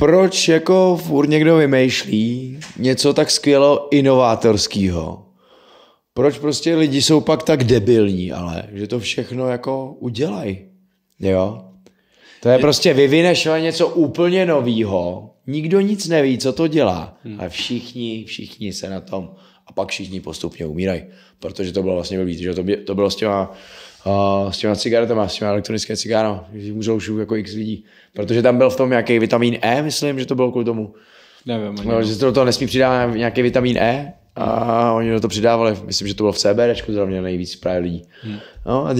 proč jako furt někdo vymýšlí něco tak skvělého inovátorského? Proč prostě lidi jsou pak tak debilní, ale že to všechno jako udělají, jo? To je prostě vyvineš něco úplně novýho, nikdo nic neví, co to dělá, ale všichni se na tom a pak všichni postupně umírají, protože to bylo vlastně blbý, že to bylo s těma cigaretama, s těma elektronické cigárama, můžou už jako x lidí, protože tam byl v tom nějaký vitamin E, myslím, že to bylo kvůli tomu, nevím, no, že se do toho nesmí přidávat nějaký vitamin E, a oni do to přidávali, myslím, že to bylo v CBDčku, zrovna nejvíc právě lidí. No a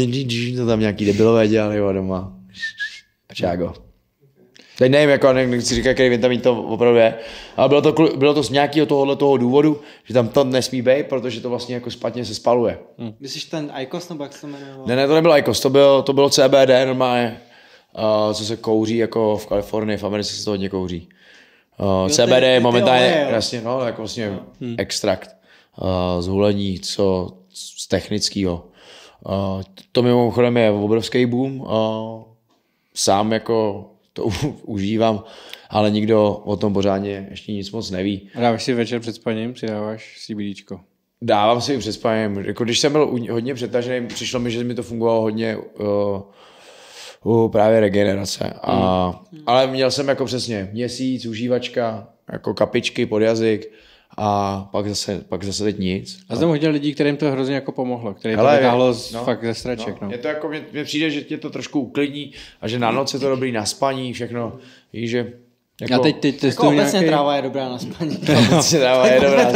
to tam nějaký debilové dělali, jo, doma. Čágo. Teď nevím, jako nechci říkat, který vitamin to opravdu je, ale bylo to z nějakého tohoto důvodu, že tam to nesmí být, protože to vlastně jako špatně se spaluje. Myslíš ten IQOS, nebo jak se to jmenovalo? Ne, to nebyl IQOS, to bylo CBD normálně, co se kouří jako v Kalifornii, v Americe se to hodně kouří. CBD je momentálně jasně, no, jako vlastně extrakt z hulení, co z technického. To mimochodem je obrovský boom. Sám jako to užívám, ale nikdo o tom pořádně ještě nic moc neví. A dáváš si večer před spaním, si dáváš CBDčko? Dávám si před spaním. Když jsem byl hodně přetažený, přišlo mi, že mi to fungovalo hodně právě regenerace. Ale měl jsem jako přesně měsíc, užívačka, jako kapičky pod jazyk a pak zase teď nic. A jsem hodně lidí, kterým to hrozně jako pomohlo, který to vytáhlo fakt ze sraček. No. Je to jako, mně přijde, že tě to trošku uklidní a že na noc je to dobrý na spaní, všechno. Víš, že jako, a teď jako obecně nějaký... tráva je dobrá na spaní. Tráva je dobrá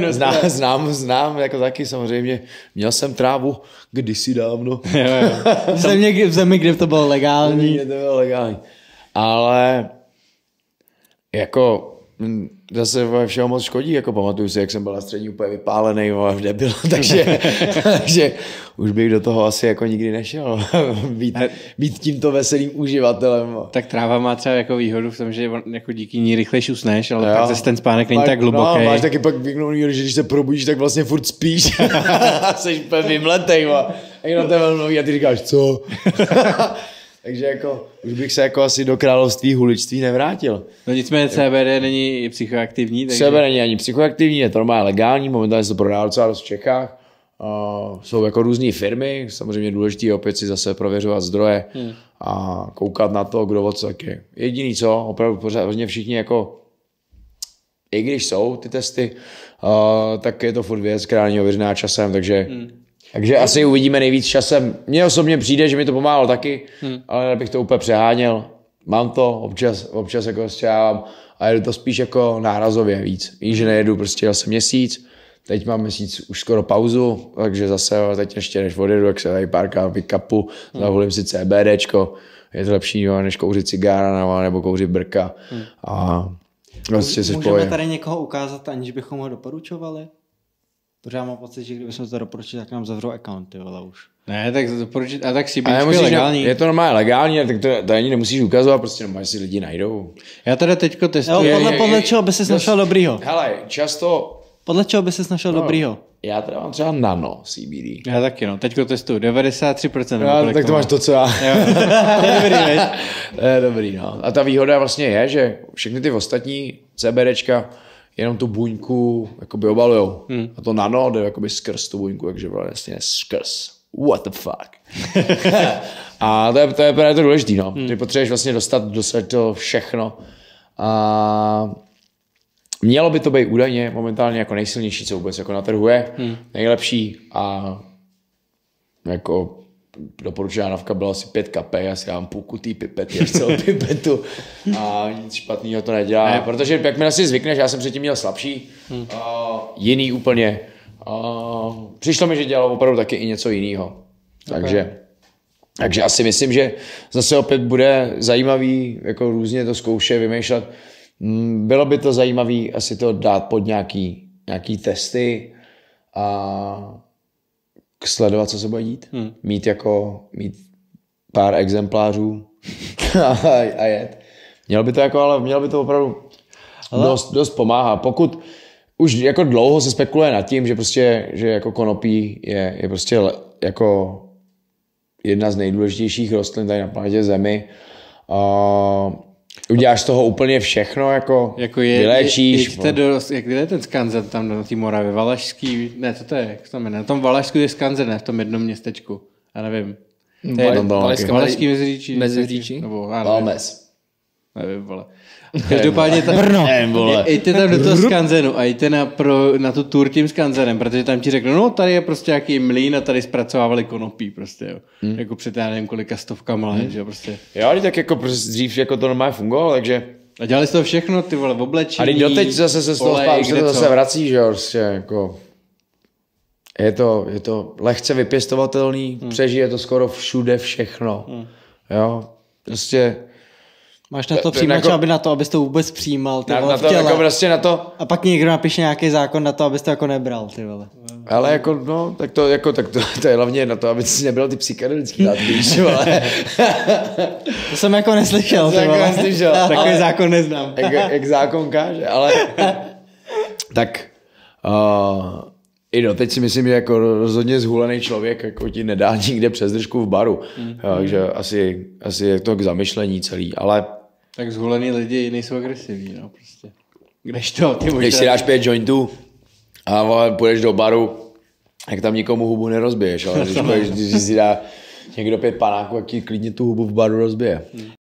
na spaní. Znám, jako taky samozřejmě. Měl jsem trávu kdysi dávno. V zemi, kde to bylo legální. Ale jako... Zase všeho moc škodí, jako pamatuju si, jak jsem byl na střední úplně vypálený a debil, takže už bych do toho asi jako nikdy nešel být tímto veselým uživatelem. Tak tráva má třeba jako výhodu v tom, že jako díky ní rychlejš usneš, ale pak zase ten spánek není tak hluboký. No, máš taky pak výhodu, že když se probudíš, tak vlastně furt spíš a jsi úplně vymletej. A ty říkáš, co? Takže jako, už bych se jako asi do království huličství nevrátil. No nicméně CBD není psychoaktivní. Takže... CBD není ani psychoaktivní, je to normálně legální, momentálně se to prodává docela dost v Čechách. Jsou jako různé firmy, samozřejmě důležité opět si zase prověřovat zdroje a koukat na to, kdo od co taky. Jediný co, opravdu pořádně všichni jako, i když jsou ty testy, tak je to furt věc, která není ověřená časem, takže... Takže asi uvidíme nejvíc časem. Mně osobně přijde, že mi to pomáhalo taky, ale abych to úplně přeháněl. Mám to, občas jako střávám a jedu to spíš jako nárazově víc. Víš, že nejedu, prostě asi měsíc, teď mám měsíc už skoro pauzu, takže zase teď ještě než odjedu, jak se tady párkrát vykapu, zavolím si CBDčko, je to lepší, jo, než kouřit cigára nebo kouřit brka. A prostě se můžeme tady někoho ukázat, aniž bychom ho doporučovali? Pořád mám pocit, že kdybychom to doporučili, tak nám zavřou accounty, ale už. Ne, tak doporučit, a tak si být legální. Je to normálně legální, tak to ani nemusíš ukazovat, prostě normálně si lidi najdou. Já teda teďko testuji. Jo, podle čeho by ses našel dobrýho? Hele, často... Podle čeho by ses našel dobrýho? Já teda mám třeba nano CBD. Já taky no, teďko testuju 93%. No, tak to máš to, co já. To je dobrý, veď? To je dobrý, no. A ta výhoda vlastně je, že všechny ty ostatní CBDčka jenom tu buňku jakoby obalujou. A to nano jde jakoby skrz tu buňku, takže vlastně skrz. What the fuck? A to je právě to důležité, no. Ty potřebuješ vlastně dostat to všechno. A mělo by to být údajně momentálně jako nejsilnější, co vůbec jako na trhu je. Nejlepší a jako doporučená návka byla asi 5 kapek, já si dám půlku té pipety, až celou pipetu a nic špatného to nedělá, ne, protože jakmile si zvykneš, já jsem předtím měl slabší, jiný úplně, přišlo mi, že dělalo opravdu taky i něco jiného, okay. takže asi myslím, že zase opět bude zajímavý, jako různě to zkoušet, vymýšlet, bylo by to zajímavý asi to dát pod nějaký testy a sledovat, co se bude dít. Mít pár exemplářů a jet. Mělo by to jako, ale mělo by to opravdu dost pomáhá. Pokud už jako dlouho se spekuluje nad tím, že prostě, že jako konopí je prostě jako jedna z nejdůležitějších rostlin tady na planetě Zemi. Uděláš z toho úplně všechno, jako vylečíš. Jak je ten skanzen tam na té Moravě, Valašský, ne, co to je, jak se tam jmenuje, na tom Valašsku je skanzen, ne, v tom jednom městečku, já nevím. Valašský Meziříčí. Meziříčí? Nebo, já nevím. Valmes. Nevím, vole. Každopádně jděte tam do toho skanzenu a jděte na tu tour tím skanzenem, protože tam ti řeknou, no tady je prostě nějaký mlýn a tady zpracovávali konopí prostě, jo. Hmm. Jako před já nevím kolika stovkama, že prostě. Jo, ale tak jako prostě dřív jako to normálně fungovalo, takže. A dělali z toho všechno, ty vole, oblečení. A doteď zase se z toho zase vrací, že jo, prostě jako. Je to lehce vypěstovatelný, přežije to skoro všude všechno, jo, prostě. Máš na to přijímač, aby na to, abys to vůbec přijímal, ty vole, na to, jako prostě na to. A pak někdo napíše nějaký zákon na to, abys to jako nebral, ty vole. Ale jako, no, tak to je hlavně na to, aby jsi nebral ty psychedelické látky, vole. To jsem jako neslyšel, ty vole. Takový zákon neznám. Jak zákon káže, ale tak i doteď si myslím, že jako rozhodně zhulený člověk jako ti nedá nikde přes držku v baru. Takže asi je to k zamyšlení celý, ale. Tak zhulený lidi nejsou agresivní, no prostě. Když si dáš 5 jointů a půjdeš do baru, tak tam nikomu hubu nerozbiješ, ale když si dá někdo 5 panáků, tak ti klidně tu hubu v baru rozbije.